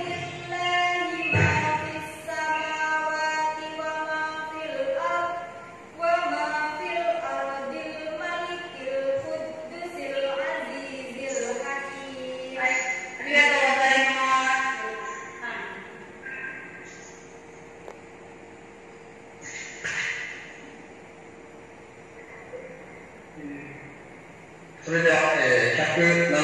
lillahi ma fis samawati wa ma fil ardil malikil quddusil azizil hakim. Baik, それでは、100